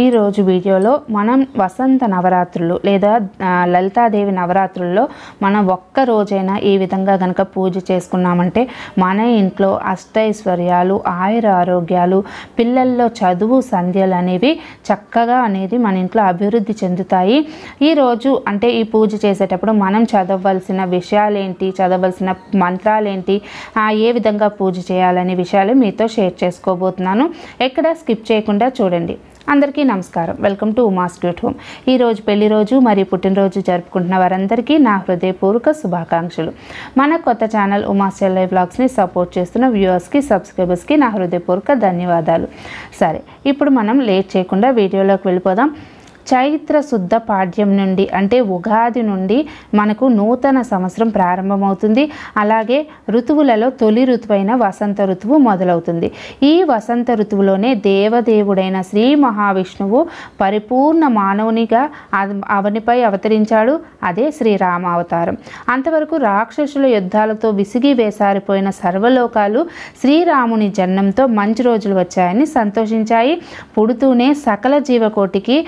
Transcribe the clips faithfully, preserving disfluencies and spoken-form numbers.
ఈ రోజు వీడియోలో మనం వసంత నవరాత్రులు లేదా లలితాదేవి నవరాత్రుల్లో మనం ఒక్క రోజైనా ఈ విధంగా గనుక పూజ చేసుకున్నామంటే మన ఇంట్లో అష్టైశ్వర్యాలు ఆయుర ఆరోగ్యాలు పిల్లల్లో చదువు సంధ్యలు అనేవి చక్కగా అనేది మన ఇంట్లో అభివృద్ధి చెందుతాయి. ఈ రోజు అంటే ఈ పూజ చేసేటప్పుడు మనం చదవవలసిన విషయాలు ఏంటి, చదవవలసిన మంత్రాలు ఏంటి, ఏ విధంగా పూజ చేయాలనే విషయాలు మీతో షేర్ చేసుకోబోతున్నాను. ఎక్కడ స్కిప్ చేయకుండా చూడండి. అందరికీ నమస్కారం. Welcome to Uma's cute home. ఈరోజు పెళ్లి రోజు మరియు పుట్టినరోజు జరుపుకుంటున్న వారందరికీ నా హృదయపూర్వక శుభాకాంక్షలు. మన కొత్త ఛానల్ ఉమాస్ చెల్లై వ్లాగ్స్ని సపోర్ట్ చేస్తున్న వ్యూవర్స్కి సబ్స్క్రైబర్స్కి నా హృదయపూర్వక ధన్యవాదాలు. సరే, ఇప్పుడు మనం లేట్ చేయకుండా వీడియోలోకి వెళ్ళిపోదాం. చైత్ర శుద్ధ పాడ్యం నుండి అంటే ఉగాది నుండి మనకు నూతన సంవత్సరం ప్రారంభమవుతుంది. అలాగే ఋతువులలో తొలి ఋతువైన వసంత ఋతువు మొదలవుతుంది. ఈ వసంత ఋతువులోనే దేవదేవుడైన శ్రీ మహావిష్ణువు పరిపూర్ణ మానవునిగా అవనిపై అవతరించాడు. అదే శ్రీరామ అవతారం. అంతవరకు రాక్షసుల యుద్ధాలతో విసిగి వేసారిపోయిన సర్వలోకాలు శ్రీరాముని జన్మంతో మంచి రోజులు వచ్చాయని సంతోషించాయి. పుడుతూనే సకల జీవకోటికి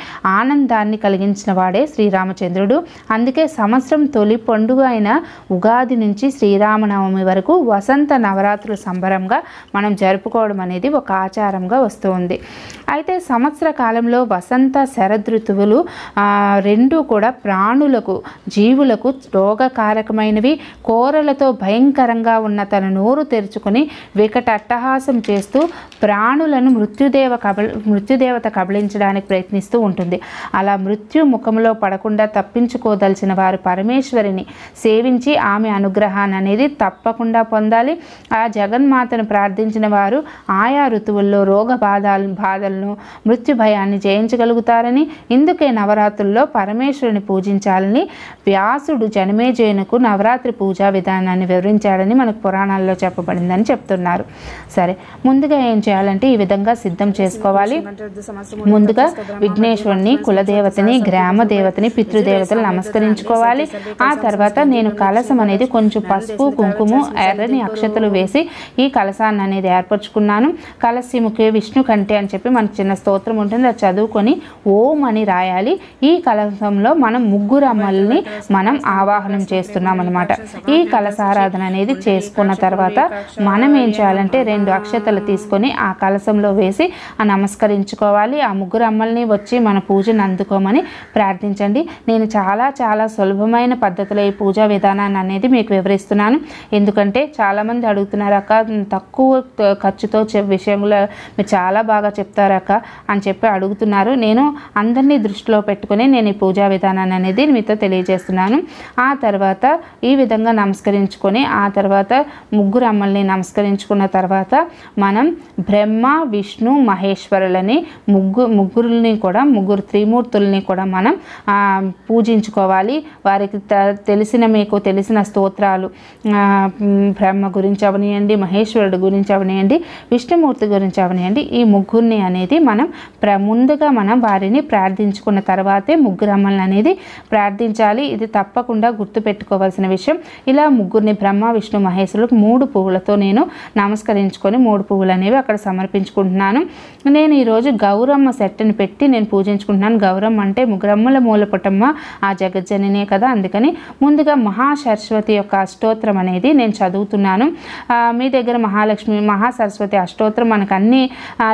ఆనందాన్ని కలిగించిన వాడే శ్రీరామచంద్రుడు. అందుకే సంవత్సరం తొలి పండుగ అయిన ఉగాది నుంచి శ్రీరామనవమి వరకు వసంత నవరాత్రుల సంబరంగా మనం జరుపుకోవడం అనేది ఒక ఆచారంగా వస్తుంది. అయితే సంవత్సర కాలంలో వసంత శరదృతువులు రెండు కూడా ప్రాణులకు జీవులకు రోగకారకమైనవి. కోరలతో భయంకరంగా ఉన్న తన నోరు తెరుచుకుని వికట అట్టహాసం చేస్తూ ప్రాణులను మృత్యుదేవ కబ మృత్యుదేవత కబళించడానికి ప్రయత్నిస్తూ ఉంటుంది. అలా మృత్యు ముఖంలో పడకుండా తప్పించుకోదలిచిన వారు పరమేశ్వరిని సేవించి ఆమె అనుగ్రహాన్ని అనేది తప్పకుండా పొందాలి. ఆ జగన్మాతను ప్రార్థించిన వారు ఆయా ఋతువుల్లో రోగ బాధలు బాధలను మృత్యు భయాన్ని జయించగలుగుతారని, ఇందుకే నవరాత్రుల్లో పరమేశ్వరుని పూజించాలని వ్యాసుడు జనమేజయునకు నవరాత్రి పూజా విధానాన్ని వివరించాడని మనకు పురాణాల్లో చెప్పబడిందని చెప్తున్నారు. సరే, ముందుగా ఏం చేయాలంటే ఈ విధంగా సిద్ధం చేసుకోవాలి. ముందుగా విఘ్నేశ్వరుని, కులదేవతని, గ్రామ దేవతని, పితృదేవతలు నమస్కరించుకోవాలి. ఆ తర్వాత నేను కలసం అనేది కొంచెం పసుపు కుంకుమ ఎర్రని అక్షతలు వేసి ఈ కలసాన్ని అనేది ఏర్పరచుకున్నాను. కలసి ముఖ్య విష్ణు కంటే అని చెప్పి మనకు చిన్న స్తోత్రం ఉంటుంది, అది చదువుకొని ఓం అని రాయాలి. ఈ కలసంలో మనం ముగ్గురు అమ్మల్ని మనం ఆవాహనం చేస్తున్నాం అనమాట. ఈ కలసారాధన అనేది చేసుకున్న తర్వాత మనం ఏం చేయాలంటే రెండు అక్షతలు తీసుకొని ఆ కలసంలో వేసి నమస్కరించుకోవాలి. ఆ ముగ్గురు అమ్మల్ని వచ్చి మన పూజను అందుకోమని ప్రార్థించండి. నేను చాలా చాలా సులభమైన పద్ధతిలో ఈ పూజా విధానాన్ని అనేది మీకు వివరిస్తున్నాను. ఎందుకంటే చాలామంది అడుగుతున్నారు, అక్క తక్కువ ఖర్చుతో విషయంలో మీరు చాలా బాగా చెప్తారు అక్క అని చెప్పి అడుగుతున్నారు. నేను అందరినీ దృష్టిలో పెట్టుకుని నేను ఈ పూజా విధానాన్ని అనేది మీతో తెలియజేస్తున్నాను. ఆ తర్వాత ఈ విధంగా నమస్కరించుకొని ఆ తర్వాత ముగ్గురు అమ్మల్ని నమస్కరించుకున్న తర్వాత మనం బ్రహ్మ విష్ణు మహేశ్వరులని ముగ్గు ముగ్గురుని కూడా ముగ్గురు త్రిమూర్తుల్ని కూడా మనం పూజించుకోవాలి. వారికి తెలిసిన మీకు తెలిసిన స్తోత్రాలు బ్రహ్మ గురించి అవనియండి, మహేశ్వరుడు గురించి అవనియండి, విష్ణుమూర్తి గురించి అవనియండి, ఈ ముగ్గురిని అనేది మనం ప్ర ముందుగా మనం వారిని ప్రార్థించుకున్న తర్వాతే ముగ్గురమ్మల్ని అనేది ప్రార్థించాలి. ఇది తప్పకుండా గుర్తుపెట్టుకోవాల్సిన విషయం. ఇలా ముగ్గురిని బ్రహ్మ విష్ణు మహేశ్వరులకు మూడు పువ్వులతో నేను నమస్కరించుకొని మూడు పువ్వులు అనేవి అక్కడ సమర్పించుకుంటున్నాను. నేను ఈరోజు గౌరమ్మ సెట్ని పెట్టి నేను పూజించుకుంటున్నాను. గౌరమ్మ అంటే ముగ్గురమ్మల మూలపుటమ్మ, ఆ జగజ్జననే కదా. అందుకని ముందుగా మహా సరస్వతి యొక్క అష్టోత్తరం అనేది నేను చదువుతున్నాను. మీ దగ్గర మహాలక్ష్మి మహా సరస్వతి అష్టోత్తరం మనకు అన్ని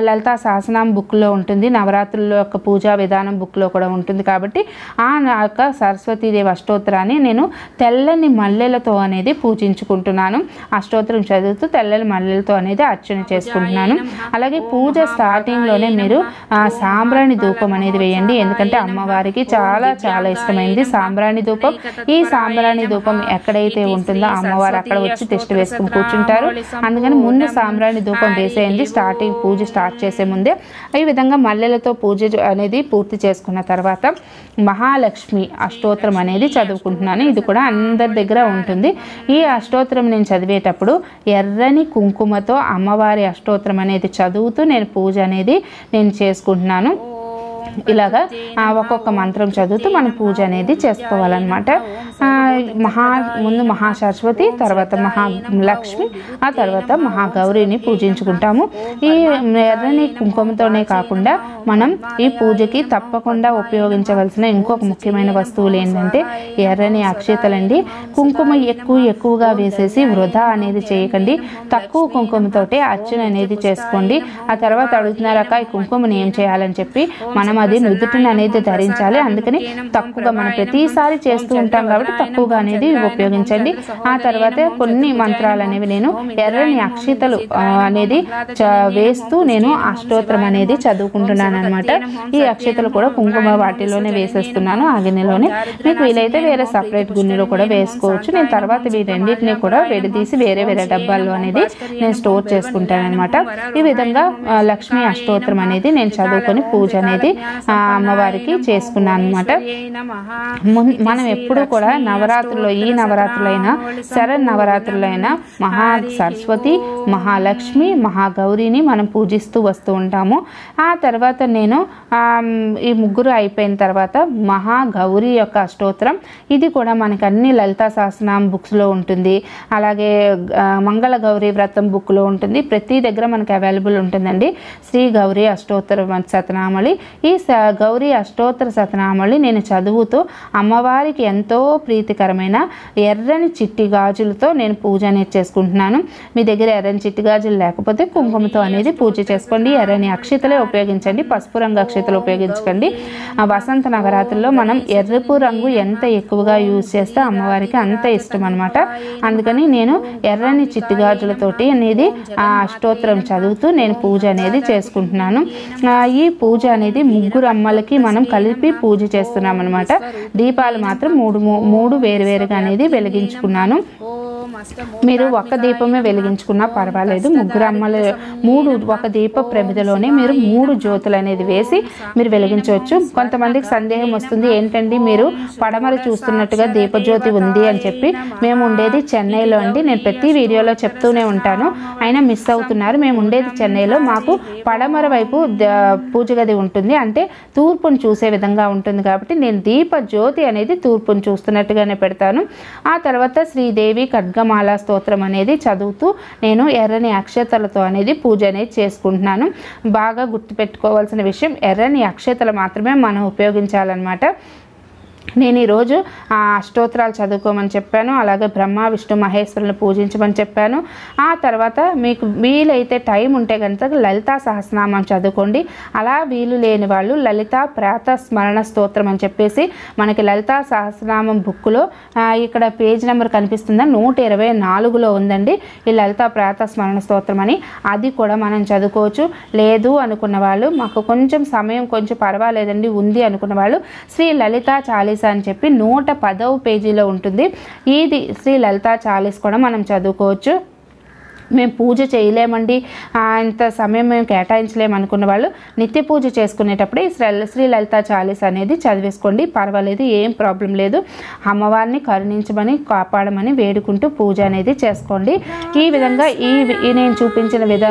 లలితా సహస్రనామ బుక్లో ఉంటుంది, నవరాత్రుల యొక్క పూజా విధానం బుక్లో కూడా ఉంటుంది. కాబట్టి ఆ యొక్క సరస్వతీదేవి అష్టోత్తరాన్ని నేను తెల్లని మల్లెలతో అనేది పూజించుకుంటున్నాను. అష్టోత్తరం చదువుతూ తెల్లని మల్లెలతో అనేది అర్చన చేసుకుంటున్నాను. అలాగే పూజ స్టార్టింగ్లోనే మీరు సాంబ్రాణి ధూపం అనేది వేయండి. ఎందుకంటే అమ్మవారికి చాలా చాలా ఇష్టమైంది సాంబ్రాణి ధూపం. ఈ సాంబ్రాణి ధూపం ఎక్కడైతే ఉంటుందో అమ్మవారు అక్కడ వచ్చి తిష్ట వేసుకుని కూర్చుంటారు. అందుకని ముందు సాంబ్రాణి ధూపం వేసేయండి స్టార్టింగ్, పూజ స్టార్ట్ చేసే ముందే. ఈ విధంగా మల్లెలతో పూజ అనేది పూర్తి చేసుకున్న తర్వాత మహాలక్ష్మి అష్టోత్తరం అనేది చదువుకుంటున్నాను. ఇది కూడా అందరి దగ్గర ఉంటుంది. ఈ అష్టోత్తరం నేను చదివేటప్పుడు ఎర్రని కుంకుమతో అమ్మవారి అష్టోత్తరం అనేది చదువుతూ నేను పూజ అనేది నేను చేసుకుంటున్నాను. ఇలాగా ఒక్కొక్క మంత్రం చదువుతూ మనం పూజ అనేది చేసుకోవాలన్నమాట. మహా ముందు మహా సరస్వతి తర్వాత మహా లక్ష్మి ఆ తర్వాత మహా గౌరిని పూజించుకుంటాము. ఈ ఎర్రని కుంకుమతోనే కాకుండా మనం ఈ పూజకి తప్పకుండా ఉపయోగించవలసిన ఇంకొక ముఖ్యమైన వస్తువులు ఏంటంటే ఎర్రని అక్షింతలండి. కుంకుమ ఎక్కువ ఎక్కువగా వేసేసి వృధా అనేది చేయకండి. తక్కువ కుంకుమతోటే అర్చన అనేది చేసుకోండి. ఆ తర్వాత అడుగుతున్నారక ఈ కుంకుమని ఏం చేయాలని చెప్పి మనం అది నుదుటిని అనేది ధరించాలి. అందుకని తక్కువగా మనం ప్రతిసారి చేస్తూ ఉంటాం కాబట్టి తక్కువగా అనేది ఉపయోగించండి. ఆ తర్వాత కొన్ని మంత్రాలు అనేవి నేను ఎర్రని అక్షితలు అనేది వేస్తూ నేను అష్టోత్తరం అనేది చదువుకుంటున్నాను అనమాట. ఈ అక్షితలు కూడా కుంకుమ వాటిలోనే వేసేస్తున్నాను, ఆ గిన్నెలోనే. మీకు వీలైతే వేరే సపరేట్ గిన్నెలో కూడా వేసుకోవచ్చు. నేను తర్వాత ఈ రెండింటిని కూడా విడదీసి వేరే వేరే డబ్బాల్లో అనేది నేను స్టోర్ చేసుకుంటాను అనమాట. ఈ విధంగా లక్ష్మీ అష్టోత్తరం అనేది నేను చదువుకొని పూజ అనేది అమ్మవారికి చేసుకున్నాను అనమాట. మనం ఎప్పుడూ కూడా నవరాత్రుల్లో ఈ నవరాత్రులైనా శరణ నవరాత్రులైనా మహా సరస్వతి మహాలక్ష్మి మహాగౌరిని మనం పూజిస్తూ వస్తూ ఉంటాము. ఆ తర్వాత నేను ఈ ముగ్గురు అయిపోయిన తర్వాత మహాగౌరి యొక్క స్తోత్రం ఇది కూడా మనకు అన్ని లలితా సహస్రనామ బుక్స్లో ఉంటుంది, అలాగే మంగళ గౌరీ వ్రతం బుక్లో ఉంటుంది, ప్రతి దగ్గర మనకు అవైలబుల్ ఉంటుందండి. శ్రీ గౌరీ అష్టోత్తర సతనామళి, ఈ గౌరీ అష్టోత్తర సతనామళి నేను చదువుతూ అమ్మవారికి ఎంతో ప్రీతికరమైన ఎర్రని చిట్టి గాజులతో నేను పూజ అనేది చేసుకుంటున్నాను. మీ దగ్గర ఎర్రని చిట్టి గాజులు లేకపోతే కుంకుమతో అనేది పూజ చేసుకోండి. ఎర్రని అక్షితలే ఉపయోగించండి, పసుపు రంగు అక్షితలు ఉపయోగించకండి. వసంత నవరాత్రుల్లో మనం ఎర్రపు రంగు ఎంత ఎక్కువగా యూజ్ చేస్తే అమ్మవారికి అంత ఇష్టం అనమాట. అందుకని నేను ఎర్రని చిట్టి గాజులతోటి అనేది ఆ అష్టోత్తరం చదువుతూ నేను పూజ అనేది చేసుకుంటున్నాను. ఈ పూజ అనేది ముగ్గురు అమ్మలకి మనం కలిపి పూజ చేస్తున్నాం అనమాట. దీపాలు మాత్రం మూడు మూడు వేరువేరుగా అనేది వెలిగించుకున్నాను. మీరు ఒక దీపమే వెలిగించుకున్నా పర్వాలేదు, ముగ్గురు అమ్మలు మూడు ఒక దీప ప్రమిదలోనే మీరు మూడు జ్యోతులు అనేది వేసి మీరు వెలిగించవచ్చు. కొంతమందికి సందేహం వస్తుంది, ఏంటండి మీరు పడమర చూస్తున్నట్టుగా దీపజ్యోతి ఉంది అని చెప్పి. మేము ఉండేది చెన్నైలో అండి, నేను ప్రతి వీడియోలో చెప్తూనే ఉంటాను, అయినా మిస్ అవుతున్నారు. మేము ఉండేది చెన్నైలో, మాకు పడమర వైపు పూజ గది ఉంటుంది, అంటే తూర్పును చూసే విధంగా ఉంటుంది. కాబట్టి నేను దీప జ్యోతి అనేది తూర్పును చూస్తున్నట్టుగానే పెడతాను. ఆ తర్వాత శ్రీదేవి ఖడ్గమ మాలా స్తోత్రం అనేది చదువుతూ నేను ఎర్రని అక్షతలతో అనేది పూజ అనేది చేసుకుంటున్నాను. బాగా గుర్తుపెట్టుకోవాల్సిన విషయం, ఎర్రని అక్షతలు మాత్రమే మనం ఉపయోగించాలన్నమాట. నేను ఈరోజు ఆ అష్టోత్తరాలు చదువుకోమని చెప్పాను, అలాగే బ్రహ్మ విష్ణు మహేశ్వరులను పూజించమని చెప్పాను. ఆ తర్వాత మీకు వీలైతే టైం ఉంటే కనుక లలితా సహస్రనామం చదువుకోండి. అలా వీలు లేని వాళ్ళు లలితా ప్రాత స్మరణ స్తోత్రం అని చెప్పేసి మనకి లలితా సహస్రనామం బుక్లో ఇక్కడ పేజ్ నెంబర్ కనిపిస్తుందా, నూట ఇరవై నాలుగులో ఉందండి ఈ లలితా ప్రాత స్మరణ స్తోత్రం అని. అది కూడా మనం చదువుకోవచ్చు. లేదు అనుకున్న వాళ్ళు, మాకు కొంచెం సమయం కొంచెం పర్వాలేదండి ఉంది అనుకున్న వాళ్ళు, శ్రీ లలితా చాలీస్ అని చెప్పి నూట పదవ పేజీలో ఉంటుంది. ఇది శ్రీ లలితా చాలీస్ కూడా మనం చదువుకోవచ్చు. మేము పూజ చేయలేమండి, ఇంత సమయం మేము కేటాయించలేము అనుకున్న వాళ్ళు నిత్య పూజ చేసుకునేటప్పుడే శ్రీ లలితా చాలీస్ అనేది చదివేసుకోండి, పర్వాలేదు, ఏం ప్రాబ్లం లేదు. అమ్మవారిని కరుణించమని కాపాడమని వేడుకుంటూ పూజ అనేది చేసుకోండి. ఈ విధంగా ఈ నేను చూపించిన విధ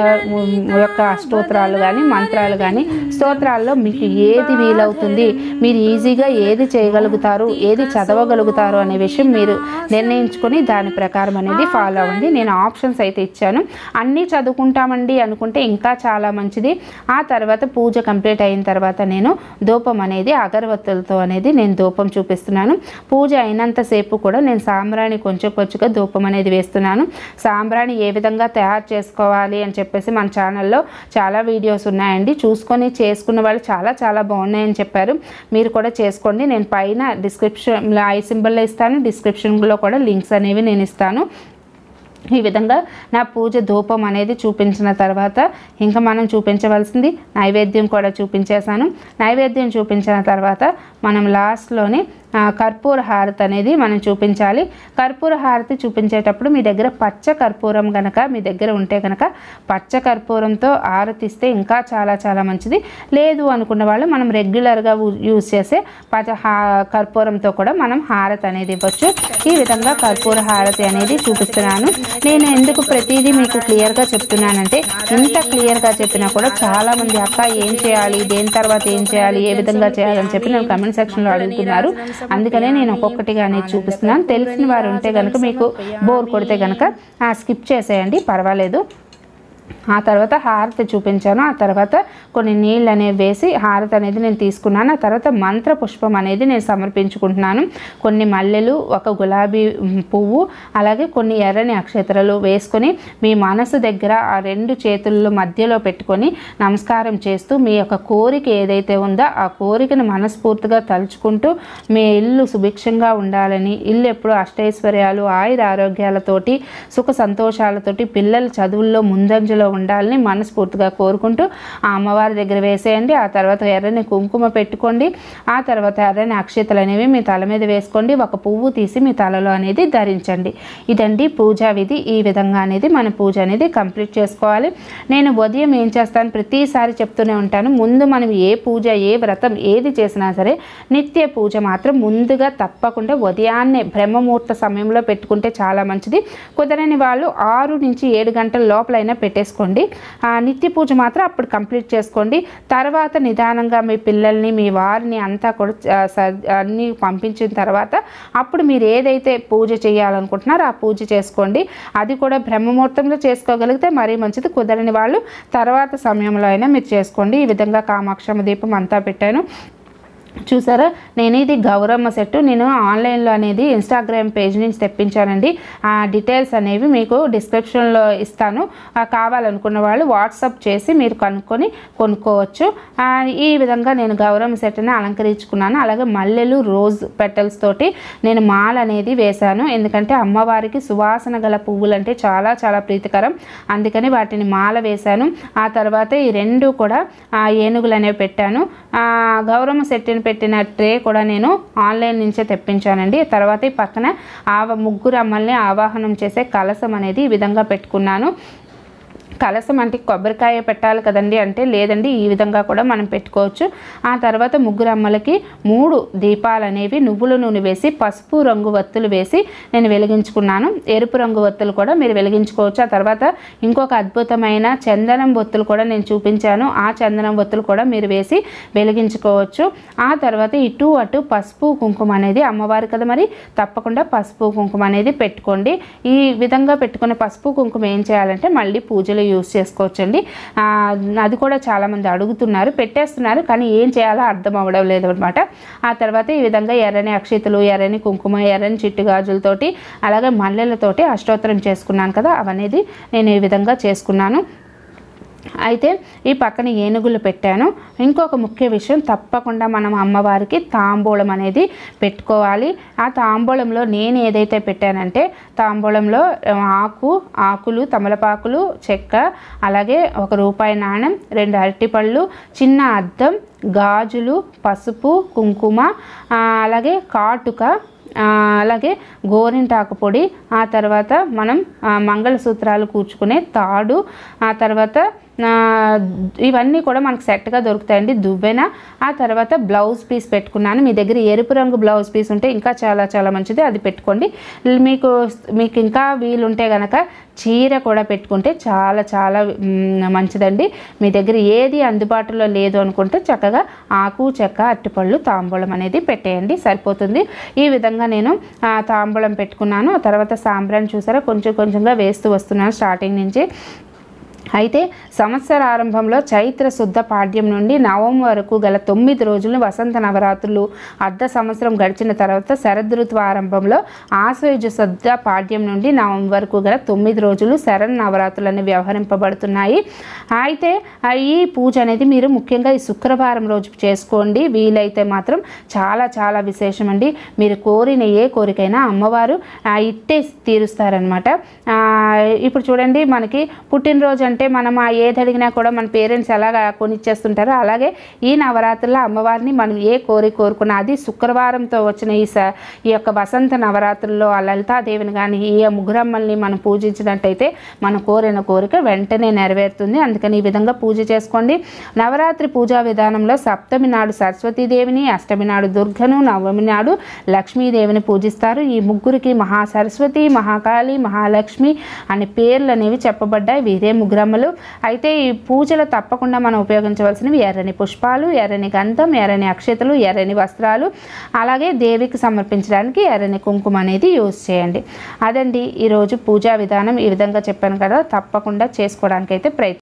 యొక్క అష్టోత్తరాలు కానీ మంత్రాలు కానీ స్తోత్రాల్లో మీకు ఏది వీలవుతుంది, మీరు ఈజీగా ఏది చేయగలుగుతారు, ఏది చదవగలుగుతారు అనే విషయం మీరు నిర్ణయించుకొని దాని ప్రకారం అనేది ఫాలో అవ్వండి. నేను ఆప్షన్స్ అయితే ఇచ్చాను. అన్నీ చదువుకుంటామండి అనుకుంటే ఇంకా చాలా మంచిది. ఆ తర్వాత పూజ కంప్లీట్ అయిన తర్వాత నేను ధూపం అనేది అగరవత్తులతో అనేది నేను ధూపం చూపిస్తున్నాను. పూజ అయినంతసేపు కూడా నేను సాంబ్రాణి కొంచెం కొంచెంగా ధూపం అనేది వేస్తున్నాను. సాంబ్రాణి ఏ విధంగా తయారు చేసుకోవాలి అని చెప్పేసి మన ఛానల్లో చాలా వీడియోస్ ఉన్నాయండి, చూసుకొని చేసుకున్న వాళ్ళు చాలా చాలా బాగున్నాయని చెప్పారు. మీరు కూడా చేసుకోండి. నేను పైన డిస్క్రిప్షన్లో ఐ సింబల్లో ఇస్తాను, డిస్క్రిప్షన్లో కూడా లింక్స్ అనేవి నేను ఇస్తాను. ఈ విధంగా నా పూజ ధూపం అనేది చూపించిన తర్వాత ఇంకా మనం చూపించవలసింది నైవేద్యం కూడా చూపించేశాను. నైవేద్యం చూపించిన తర్వాత మనం లాస్ట్లోనే కర్పూర హారతి అనేది మనం చూపించాలి. కర్పూర హారతి చూపించేటప్పుడు మీ దగ్గర పచ్చ కర్పూరం కనుక మీ దగ్గర ఉంటే కనుక పచ్చ కర్పూరంతో హారతిస్తే ఇంకా చాలా చాలా మంచిది. లేదు అనుకున్న వాళ్ళు మనం రెగ్యులర్గా యూజ్ చేసే పచ్చ కర్పూరంతో కూడా మనం హారతి అనేది ఇవ్వచ్చు. ఈ విధంగా కర్పూర హారతి అనేది చూపిస్తున్నాను. నేను ఎందుకు ప్రతిదీ మీకు క్లియర్గా చెప్తున్నానంటే, ఇంత క్లియర్గా చెప్పినా కూడా చాలామంది అక్క ఏం చేయాలి, దేని తర్వాత ఏం చేయాలి, ఏ విధంగా చేయాలని చెప్పి నేను కమెంట్ సెక్షన్లో అడుగుతున్నారు. అందుకనే నేను ఒక్కొక్కటిగా అనేది చూపిస్తున్నాను. తెలిసిన వారు ఉంటే గనుక మీకు బోర్ కొడితే గనుక స్కిప్ చేసేయండి, పర్వాలేదు. ఆ తర్వాత హారతి చూపించాను, ఆ తర్వాత కొన్ని నీళ్ళు అనేవి వేసి హారతి అనేది నేను తీసుకున్నాను. ఆ తర్వాత మంత్ర పుష్పం అనేది నేను సమర్పించుకుంటున్నాను. కొన్ని మల్లెలు, ఒక గులాబీ పువ్వు, అలాగే కొన్ని ఎర్రని అక్షతరాలు వేసుకొని మీ మనసు దగ్గర ఆ రెండు చేతుల్లో మధ్యలో పెట్టుకొని నమస్కారం చేస్తూ మీ యొక్క కోరిక ఏదైతే ఉందో ఆ కోరికను మనస్ఫూర్తిగా తలుచుకుంటూ మీ ఇల్లు సుభిక్షంగా ఉండాలని, ఇల్లు ఎప్పుడు అష్టైశ్వర్యాలు ఆయుర ఆరోగ్యాలతోటి సుఖ సంతోషాలతోటి పిల్లల చదువుల్లో ముందంజలో ఉండాలని మనస్ఫూర్తిగా కోరుకుంటూ ఆ అమ్మవారి దగ్గర వేసేయండి. ఆ తర్వాత ఎర్రని కుంకుమ పెట్టుకోండి, ఆ తర్వాత ఎర్రని అక్షతలు అనేవి మీ తల మీద వేసుకోండి, ఒక పువ్వు తీసి మీ తలలో అనేది ధరించండి. ఇదండి పూజా విధి. ఈ విధంగా అనేది మన పూజ అనేది కంప్లీట్ చేసుకోవాలి. నేను ఉదయం ఏం చేస్తాను, ప్రతిసారి చెప్తూనే ఉంటాను, ముందు మనం ఏ పూజ ఏ వ్రతం ఏది చేసినా సరే నిత్య పూజ మాత్రం ముందుగా తప్పకుండా ఉదయాన్నే బ్రహ్మముహూర్త సమయంలో పెట్టుకుంటే చాలా మంచిది. కుదరని వాళ్ళు ఆరు నుంచి ఏడు గంటల లోపలైనా పెట్టేసుకోండి. ఆ నిత్య పూజ మాత్రం అప్పుడు కంప్లీట్ చేసుకోండి. తర్వాత నిదానంగా మీ పిల్లల్ని మీ వారిని అంతా కూడా అన్నీ పంపించిన తర్వాత అప్పుడు మీరు ఏదైతే పూజ చేయాలనుకుంటున్నారో ఆ పూజ చేసుకోండి. అది కూడా బ్రహ్మముహూర్తంలో చేసుకోగలిగితే మరీ మంచిది, కుదరని వాళ్ళు తర్వాత సమయంలో అయినా మీరు చేసుకోండి. ఈ విధంగా కామాక్షమ్మ దీపం అంతా పెట్టాను చూసారా. నేను ఇది గౌరమ్మ సెట్ నేను ఆన్లైన్లో అనేది ఇన్స్టాగ్రామ్ పేజ్ నుంచి తెప్పించానండి. ఆ డీటెయిల్స్ అనేవి మీకు డిస్క్రిప్షన్లో ఇస్తాను, కావాలనుకున్న వాళ్ళు వాట్సాప్ చేసి మీరు కనుక్కొని కొనుక్కోవచ్చు. ఈ విధంగా నేను గౌరమ్మ సెట్ని అలంకరించుకున్నాను. అలాగే మల్లెలు రోజ్ పెటల్స్ తోటి నేను మాల అనేది వేశాను, ఎందుకంటే అమ్మవారికి సువాసన గల పువ్వులు అంటే చాలా చాలా ప్రీతికరం, అందుకని వాటిని మాల వేశాను. ఆ తర్వాత ఈ రెండు కూడా ఏనుగులు అనేవి పెట్టాను. గౌరమ్మ సెట్ పెట్టిన ట్రే కూడా నేను ఆన్లైన్ నుంచే తెప్పించానండి. తర్వాత ఈ పక్కన ఆవ ముగ్గురు అమ్మల్ని ఆవాహనం చేసే కలసం అనేది ఈ విధంగా పెట్టుకున్నాను. కలసం అంటే కొబ్బరికాయ పెట్టాలి కదండి, అంటే లేదండి, ఈ విధంగా కూడా మనం పెట్టుకోవచ్చు. ఆ తర్వాత ముగ్గురు అమ్మలకి మూడు దీపాలు అనేవి నువ్వుల నూనె వేసి పసుపు రంగు వత్తులు వేసి నేను వెలిగించుకున్నాను. ఎరుపు రంగు వత్తులు కూడా మీరు వెలిగించుకోవచ్చు. ఆ తర్వాత ఇంకొక అద్భుతమైన చందనం వత్తులు కూడా నేను చూపించాను, ఆ చందనం వత్తులు కూడా మీరు వేసి వెలిగించుకోవచ్చు. ఆ తర్వాత ఇటు అటు పసుపు కుంకుమ అనేది అమ్మవారి కదా, మరి తప్పకుండా పసుపు కుంకుమ అనేది పెట్టుకోండి. ఈ విధంగా పెట్టుకునే పసుపు కుంకుమ ఏం చేయాలంటే మళ్ళీ పూజలు యూజ్ చేసుకోవచ్చండి. అది కూడా చాలామంది అడుగుతున్నారు, పెట్టేస్తున్నారు, కానీ ఏం చేయాలో అర్థం అవ్వడం లేదు అనమాట. ఆ తర్వాత ఈ విధంగా ఎర్రని అక్షితలు, ఎర్రని కుంకుమ, ఎర్రని చిట్టు గాజులతోటి అలాగే మల్లెలతోటి అష్టోత్తరం చేసుకున్నాను కదా, అవనేది నేను ఈ విధంగా చేసుకున్నాను. అయితే ఈ పక్కన ఏనుగులు పెట్టాను. ఇంకొక ముఖ్య విషయం, తప్పకుండా మనం అమ్మవారికి తాంబూలం అనేది పెట్టుకోవాలి. ఆ తాంబూలంలో నేను ఏదైతే పెట్టానంటే తాంబూలంలో ఆకు ఆకులు తమలపాకులు, చెక్క, అలాగే ఒక రూపాయి నాణెం, రెండు అరటిపళ్ళు, చిన్న అద్దం, గాజులు, పసుపు కుంకుమ, అలాగే కాటుక, అలాగే గోరింటాకు పొడి, ఆ తర్వాత మనం మంగళసూత్రాలు కూర్చుకునే తాడు, ఆ తర్వాత ఇవన్నీ కూడా మనకు సెట్గా దొరుకుతాయండి, దువ్వెన. ఆ తర్వాత బ్లౌజ్ పీస్ పెట్టుకున్నాను. మీ దగ్గర ఎరుపు రంగు బ్లౌజ్ పీస్ ఉంటే ఇంకా చాలా చాలా మంచిది, అది పెట్టుకోండి. మీకు మీకు ఇంకా వీలుంటే కనుక చీర కూడా పెట్టుకుంటే చాలా చాలా మంచిదండి. మీ దగ్గర ఏది అందుబాటులో లేదు అనుకుంటే చక్కగా ఆకు, చెక్క, అరటిపళ్ళు, తాంబూలం అనేది పెట్టేయండి, సరిపోతుంది. ఈ విధంగా నేను తాంబూలం పెట్టుకున్నాను. ఆ తర్వాత సాంబ్రాన్ని చూసారా, కొంచెం కొంచెంగా వేస్తూ వస్తున్నాను స్టార్టింగ్ నుంచి. అయితే సంవత్సర ఆరంభంలో చైత్ర శుద్ధ పాడ్యం నుండి నవంబర్ వరకు గల తొమ్మిది రోజులు వసంత నవరాత్రులు, అర్ధ సంవత్సరం గడిచిన తర్వాత శరదృతువ ఆరంభంలో ఆశ్వయుజ శుద్ధ పాడ్యం నుండి నవంబర్ వరకు గల తొమ్మిది రోజులు శరణ నవరాత్రులని వ్యవహరింపబడుతున్నాయి. అయితే ఈ పూజ అనేది మీరు ముఖ్యంగా ఈ శుక్రవారం రోజు చేసుకోండి, వీలైతే మాత్రం చాలా చాలా విశేషం అండి. మీరు కోరిన ఏ కోరికైనా అమ్మవారు ఇట్టే తీరుస్తారనమాట. ఇప్పుడు చూడండి, మనకి పుట్టినరోజు అంటే మనం ఏది అడిగినా కూడా మన పేరెంట్స్ ఎలాగ కొనిచ్చేస్తుంటారో, అలాగే ఈ నవరాత్రుల్లో అమ్మవారిని మనం ఏ కోరి కోరుకున్నా, అది శుక్రవారంతో వచ్చిన ఈ స ఈ యొక్క వసంత నవరాత్రుల్లో ఆ లలితాదేవిని కానీ ఈ ముగ్గురమ్మల్ని మనం పూజించినట్టయితే మన కోరిన కోరిక వెంటనే నెరవేరుతుంది. అందుకని ఈ విధంగా పూజ చేసుకోండి. నవరాత్రి పూజా విధానంలో సప్తమి నాడు సరస్వతీదేవిని, అష్టమి నాడు దుర్గను, నవమి నాడు లక్ష్మీదేవిని పూజిస్తారు. ఈ ముగ్గురికి మహా సరస్వతి, మహాకాళి, మహాలక్ష్మి అనే పేర్లు అనేవి చెప్పబడ్డాయి. వీరే ముగ్గురమ్మ గౌరమ్మలు అయితే ఈ పూజల తప్పకుండా మనం ఉపయోగించవాల్సినవి ఎర్రని పుష్పాలు, ఎర్రని గంధం, ఎర్రని అక్షతలు, ఎర్రని వస్త్రాలు, అలాగే దేవికి సమర్పించడానికి ఎర్రని కుంకుమ అనేది యూస్ చేయండి. అదండి ఈరోజు పూజా విధానం. ఈ విధంగా చెప్పాను కదా, తప్పకుండా చేసుకోవడానికి అయితే ప్రయత్నం